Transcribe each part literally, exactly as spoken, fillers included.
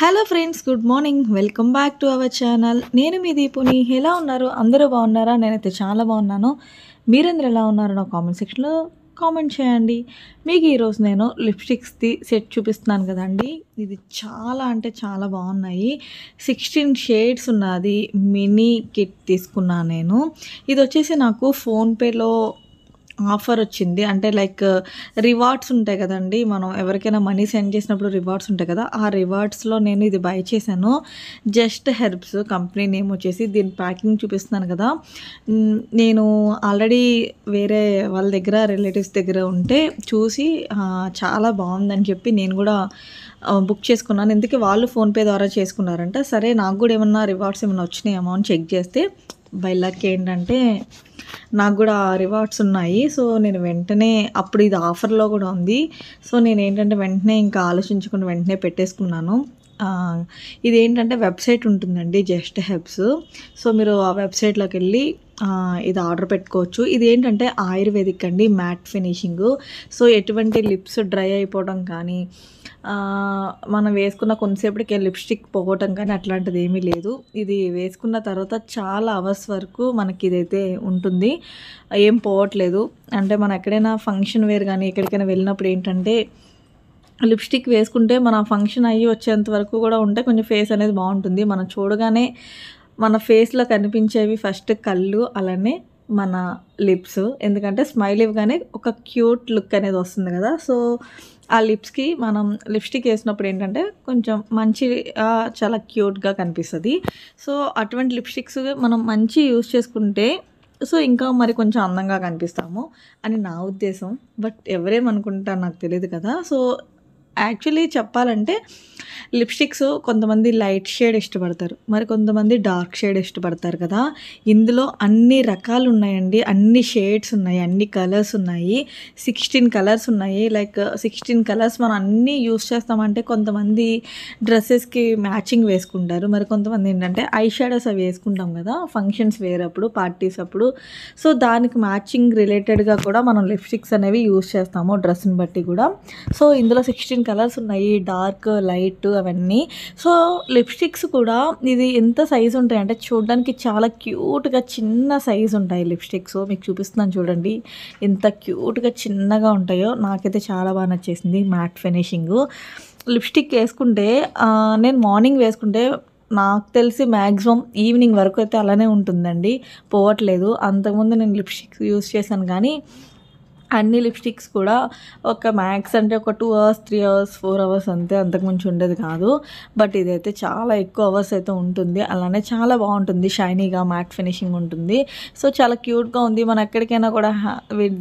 Hello friends, good morning, welcome back to our channel. నేను మీ దీపుని. ఎలా ఉన్నారు? అందరూ బాగున్నారా? నేనైతే చాలా బాగున్నాను. మీరందరూ ఎలా ఉన్నారు నా కామెంట్ సెక్షన్లో కామెంట్ చేయండి. మీకు ఈరోజు నేను లిప్స్టిక్స్ది సెట్ చూపిస్తున్నాను కదండి, ఇది చాలా అంటే చాలా బాగున్నాయి. సిక్స్టీన్ షేడ్స్ ఉన్నది మినీ కిట్ తీసుకున్నాను నేను. ఇది వచ్చేసి నాకు ఫోన్పేలో ఆఫర్ వచ్చింది. అంటే లైక్ రివార్డ్స్ ఉంటాయి కదండి, మనం ఎవరికైనా మనీ సెండ్ చేసినప్పుడు రివార్డ్స్ ఉంటాయి కదా, ఆ రివార్డ్స్లో నేను ఇది బై చేశాను. జస్ట్ హెర్బ్స్ కంపెనీ నేమ్ వచ్చేసి. దీని ప్యాకింగ్ చూపిస్తున్నాను కదా, నేను ఆల్రెడీ వేరే వాళ్ళ దగ్గర రిలేటివ్స్ దగ్గర ఉంటే చూసి చాలా బాగుందని చెప్పి నేను కూడా బుక్ చేసుకున్నాను. ఎందుకే వాళ్ళు ఫోన్పే ద్వారా చేసుకున్నారంట. సరే నాకు కూడా ఏమన్నా రివార్డ్స్ ఏమైనా వచ్చినాయి అమౌంట్ చెక్ చేస్తే బై లక్ ఏంటంటే నాకు కూడా రివార్డ్స్ ఉన్నాయి. సో నేను వెంటనే, అప్పుడు ఇది ఆఫర్లో కూడా ఉంది, సో నేను ఏంటంటే వెంటనే ఇంకా ఆలోచించుకుని వెంటనే పెట్టేసుకున్నాను. ఇదేంటంటే వెబ్సైట్ ఉంటుందండి జస్ట్ హెర్బ్స్. సో మీరు ఆ వెబ్సైట్లోకి వెళ్ళి ఇది ఆర్డర్ పెట్టుకోవచ్చు. ఇది ఏంటంటే ఆయుర్వేదిక్ అండి, మ్యాట్ ఫినిషింగు. సో ఎటువంటి లిప్స్ డ్రై అయిపోవడం కానీ, మనం వేసుకున్న కొంతసేపటికి లిప్స్టిక్ పోవటం కానీ అట్లాంటిది ఏమీ లేదు. ఇది వేసుకున్న తర్వాత చాలా అవర్స్ వరకు మనకి ఇదైతే ఉంటుంది, ఏం పోవట్లేదు. అంటే మనం ఎక్కడైనా ఫంక్షన్ వేర్ కానీ ఎక్కడికైనా వెళ్ళినప్పుడు ఏంటంటే లిప్స్టిక్ వేసుకుంటే మన ఫంక్షన్ అయ్యి వచ్చేంత వరకు కూడా ఉంటే కొంచెం ఫేస్ అనేది బాగుంటుంది. మనం చూడగానే మన ఫేస్లో కనిపించేవి ఫస్ట్ కళ్ళు, అలానే మన లిప్స్. ఎందుకంటే స్మైల్ ఇవ్వగానే ఒక క్యూట్ లుక్ అనేది వస్తుంది కదా. సో ఆ లిప్స్కి మనం లిప్స్టిక్ వేసినప్పుడు ఏంటంటే కొంచెం మంచిగా చాలా క్యూట్గా కనిపిస్తుంది. సో అటువంటి లిప్స్టిక్స్ మనం మంచి యూజ్ చేసుకుంటే సో ఇంకా మరి కొంచెం అందంగా కనిపిస్తాము అని నా ఉద్దేశం. బట్ ఎవరేమనుకుంటారు నాకు తెలియదు కదా. సో యాక్చువల్లీ చెప్పాలంటే లిప్స్టిక్స్ కొంతమంది లైట్ షేడ్ ఇష్టపడతారు, మరి కొంతమంది డార్క్ షేడ్ ఇష్టపడతారు కదా. ఇందులో అన్ని రకాలు ఉన్నాయండి, అన్ని షేడ్స్ ఉన్నాయి, అన్ని కలర్స్ ఉన్నాయి. సిక్స్టీన్ కలర్స్ ఉన్నాయి. లైక్ సిక్స్టీన్ కలర్స్ మనం అన్నీ యూస్ చేస్తామంటే కొంతమంది డ్రెస్సెస్కి మ్యాచింగ్ వేసుకుంటారు, మరి కొంతమంది ఏంటంటే ఐ షాడోస్ అవి వేసుకుంటాం కదా ఫంక్షన్స్ వేరప్పుడు పార్టీస్ అప్పుడు. సో దానికి మ్యాచింగ్ రిలేటెడ్గా కూడా మనం లిప్స్టిక్స్ అనేవి యూస్ చేస్తాము డ్రెస్ని బట్టి కూడా. సో ఇందులో సిక్స్టీన్ కలర్స్ ఉన్నాయి, డార్క్ లైట్ అవన్నీ. సో లిప్స్టిక్స్ కూడా ఇది ఎంత సైజు ఉంటాయి అంటే చూడడానికి చాలా క్యూట్గా చిన్న సైజు ఉంటాయి లిప్స్టిక్స్. మీకు చూపిస్తున్నాను చూడండి ఎంత క్యూట్గా చిన్నగా ఉంటాయో. నాకైతే చాలా బాగా నచ్చేసింది మ్యాట్ ఫినిషింగు. లిప్స్టిక్ వేసుకుంటే నేను మార్నింగ్ వేసుకుంటే నాకు తెలిసి మ్యాక్సిమం ఈవినింగ్ వరకు అయితే అలానే ఉంటుందండి, పోవట్లేదు. అంతకుముందు నేను లిప్స్టిక్స్ యూజ్ చేశాను కానీ అన్ని లిప్స్టిక్స్ కూడా ఒక మ్యాక్స్ అంటే ఒక two hours three hours four hours అంతే, అంతకుమించి ఉండేది కాదు. బట్ ఇదైతే చాలా ఎక్కువ అవర్స్ అయితే ఉంటుంది, అలానే చాలా బాగుంటుంది, షైనీగా మ్యాట్ ఫినిషింగ్ ఉంటుంది. సో చాలా క్యూట్గా ఉంది. మనం ఎక్కడికైనా కూడా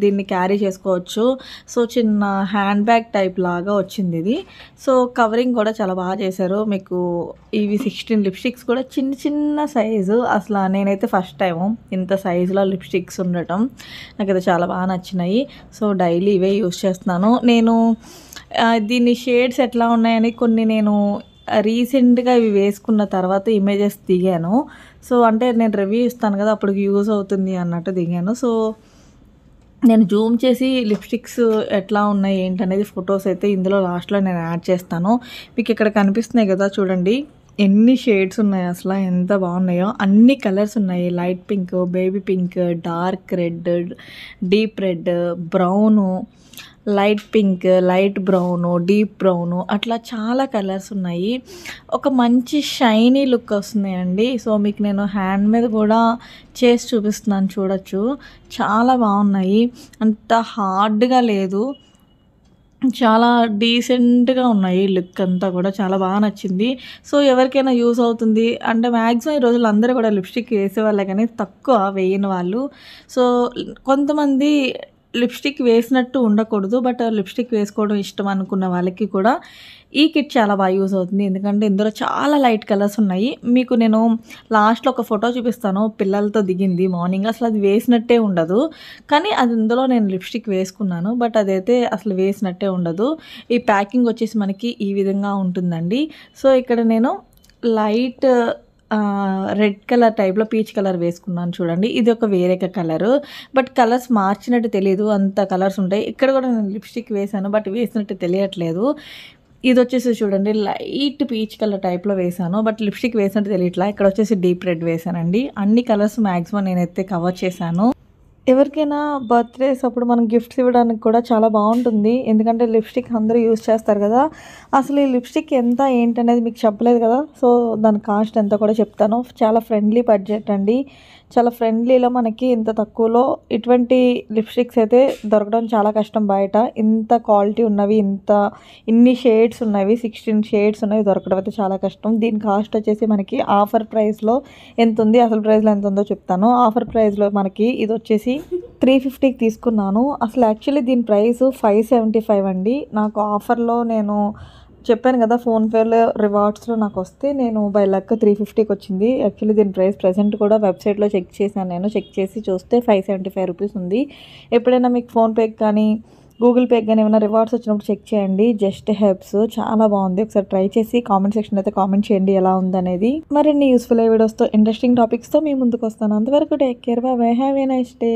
దీన్ని క్యారీ చేసుకోవచ్చు. సో చిన్న హ్యాండ్ బ్యాగ్ టైప్ లాగా వచ్చింది ఇది. సో కవరింగ్ కూడా చాలా బాగా చేశారు. మీకు ఇవి సిక్స్టీన్ లిప్స్టిక్స్ కూడా చిన్న చిన్న సైజు. అసలు నేనైతే ఫస్ట్ టైం ఇంత సైజులో లిప్స్టిక్స్ ఉండటం, నాకైతే చాలా బాగా నచ్చినాయి. సో డైలీ ఇవే యూస్ చేస్తున్నాను నేను. దీని షేడ్స్ ఎట్లా ఉన్నాయని కొన్ని నేను రీసెంట్గా ఇవి వేసుకున్న తర్వాత ఇమేజెస్ దిగాను. సో అంటే నేను రివ్యూ ఇస్తాను కదా, అప్పుడు యూజ్ అవుతుంది అన్నట్టు దిగాను. సో నేను జూమ్ చేసి లిప్స్టిక్స్ ఎట్లా ఉన్నాయి ఏంటనేది ఫొటోస్ అయితే ఇందులో లాస్ట్లో నేను యాడ్ చేస్తాను. మీకు ఇక్కడ కనిపిస్తున్నాయి కదా చూడండి ఎన్ని షేడ్స్ ఉన్నాయో, అసలు ఎంత బాగున్నాయో. అన్ని కలర్స్ ఉన్నాయి, light pink, baby pink, dark red, deep red, brown, light pink, light brown, deep brown, అట్లా చాలా కలర్స్ ఉన్నాయి. ఒక మంచి షైనీ లుక్ వస్తున్నాయండి. సో మీకు నేను హ్యాండ్ మీద కూడా చేసి చూపిస్తున్నాను, చూడొచ్చు చాలా బాగున్నాయి. అంత హార్డ్గా లేదు, చాలా డీసెంట్గా ఉన్నాయి. లుక్ అంతా కూడా చాలా బాగా నచ్చింది. సో ఎవరికైనా యూజ్ అవుతుంది అంటే మ్యాక్సిమం ఈ రోజులు అందరూ కూడా లిప్స్టిక్ వేసేవాళ్ళే కానీ తక్కువ వేయని వాళ్ళు. సో కొంతమంది లిప్స్టిక్ వేసినట్టు ఉండకూడదు, బట్ లిప్స్టిక్ వేసుకోవడం ఇష్టం అనుకున్న వాళ్ళకి కూడా ఈ కిట్ చాలా బాగా యూజ్ అవుతుంది. ఎందుకంటే ఇందులో చాలా లైట్ కలర్స్ ఉన్నాయి. మీకు నేను లాస్ట్లో ఒక ఫోటో చూపిస్తాను పిల్లలతో దిగింది మార్నింగ్. అసలు అది వేసినట్టే ఉండదు, కానీ అది ఇందులో నేను లిప్స్టిక్ వేసుకున్నాను, బట్ అదైతే అసలు వేసినట్టే ఉండదు. ఈ ప్యాకింగ్ వచ్చేసి మనకి ఈ విధంగా ఉంటుందండి. సో ఇక్కడ నేను లైట్ రెడ్ కలర్ టైప్లో పీచ్ కలర్ వేసుకున్నాను చూడండి. ఇది ఒక వేరే కలరు, బట్ కలర్స్ మార్చినట్టు తెలియదు, అంత కలర్స్ ఉంటాయి. ఇక్కడ కూడా నేను లిప్స్టిక్ వేసాను, బట్ వేసినట్టు తెలియట్లేదు. ఇది వచ్చేసి చూడండి లైట్ పీచ్ కలర్ టైప్లో వేసాను, బట్ లిప్స్టిక్ వేసినట్టు తెలియట్లా. ఇక్కడ వచ్చేసి డీప్ రెడ్ వేసానండి. అన్ని కలర్స్ మ్యాక్సిమం నేనైతే కవర్ చేశాను. ఎవరికైనా బర్త్డేస్ అప్పుడు మనం గిఫ్ట్స్ ఇవ్వడానికి కూడా చాలా బాగుంటుంది, ఎందుకంటే లిప్స్టిక్ అందరూ యూజ్ చేస్తారు కదా. అసలు ఈ లిప్స్టిక్ ఎంత ఏంటనేది మీకు చెప్పలేదు కదా, సో దాని కాస్ట్ ఎంత కూడా చెప్తాను. చాలా ఫ్రెండ్లీ బడ్జెట్ అండి, చాలా ఫ్రెండ్లీలో మనకి ఇంత తక్కువలో ఇటువంటి లిప్స్టిక్స్ అయితే దొరకడం చాలా కష్టం బయట. ఇంత క్వాలిటీ ఉన్నవి, ఇంత ఇన్ని షేడ్స్ ఉన్నవి, సిక్స్టీన్ షేడ్స్ ఉన్నవి దొరకడం అయితే చాలా కష్టం. దీని కాస్ట్ వచ్చేసి మనకి ఆఫర్ ప్రైస్లో ఎంత ఉంది, అసలు ప్రైస్లో ఎంత ఉందో చెప్తాను. ఆఫర్ ప్రైస్లో మనకి ఇది వచ్చేసి త్రీ ఫిఫ్టీకి తీసుకున్నాను. అసలు యాక్చువల్లీ దీని ప్రైస్ ఫైవ్ సెవెంటీ ఫైవ్ అండి. నాకు ఆఫర్లో నేను చెప్పాను కదా ఫోన్పేలో రివార్డ్స్లో నాకు వస్తే నేను బై లక్ త్రీ ఫిఫ్టీకి వచ్చింది. యాక్చువల్లీ దీని ప్రైస్ ప్రజెంట్ కూడా వెబ్సైట్లో చెక్ చేశాను. నేను చెక్ చేసి చూస్తే ఫైవ్ సెవెంటీ ఫైవ్ రూపీస్ ఉంది. ఎప్పుడైనా మీకు ఫోన్పేకి కానీ గూగుల్ పే కానీ ఏమైనా రివార్డ్స్ వచ్చినప్పుడు చెక్ చేయండి. జస్ట్ హెర్బ్స్ చాలా బాగుంది, ఒకసారి ట్రై చేసి కామెంట్ సెక్షన్ అయితే కామెంట్ చేయండి ఎలా ఉందనేది. మరిన్ని యూస్ఫుల్ వీడియోస్తో ఇంట్రెస్టింగ్ టాపిక్స్తో మీ ముందుకు వస్తాను. అంతవరకు take care, bye, have a nice day.